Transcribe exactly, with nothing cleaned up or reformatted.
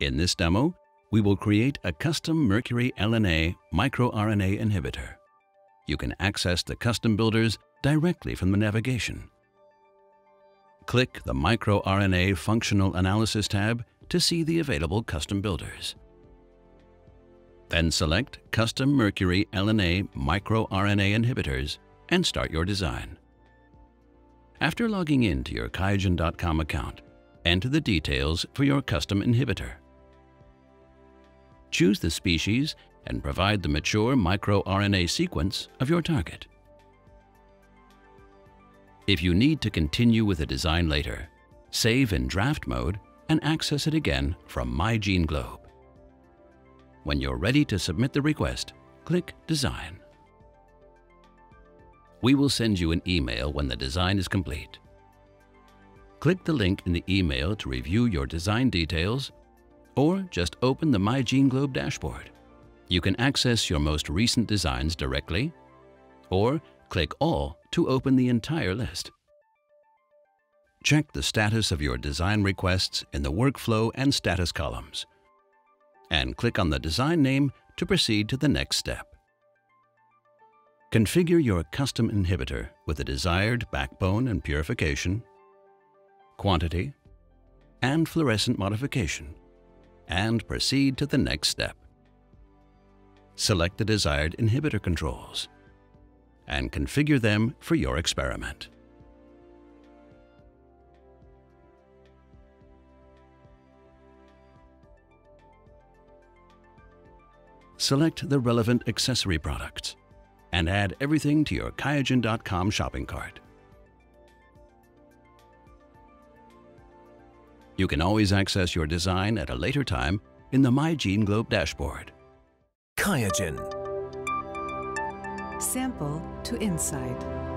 In this demo, we will create a custom MicroRNA L N A microRNA inhibitor. You can access the custom builders directly from the navigation. Click the MicroRNA Functional Analysis tab to see the available custom builders. Then select Custom MyGeneGlobe L N A microRNA inhibitors and start your design. After logging in to your QIAGEN dot com account, enter the details for your custom inhibitor. Choose the species and provide the mature microRNA sequence of your target. If you need to continue with the design later, save in draft mode and access it again from MyGeneGlobe. When you're ready to submit the request, click Design. We will send you an email when the design is complete. Click the link in the email to review your design details, or just open the MyGeneGlobe dashboard. You can access your most recent designs directly, or click All to open the entire list. Check the status of your design requests in the Workflow and Status columns, and click on the design name to proceed to the next step. Configure your custom inhibitor with the desired backbone and purification, quantity, and fluorescent modification, and proceed to the next step. Select the desired inhibitor controls and configure them for your experiment. Select the relevant accessory products and add everything to your QIAGEN dot com shopping cart. You can always access your design at a later time in the MyGeneGlobe dashboard. QIAGEN. Sample to Insight.